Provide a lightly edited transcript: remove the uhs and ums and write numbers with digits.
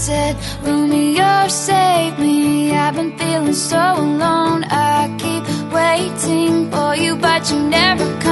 said, Romeo, save me. I've been feeling so alone. I keep waiting for you, but you never come.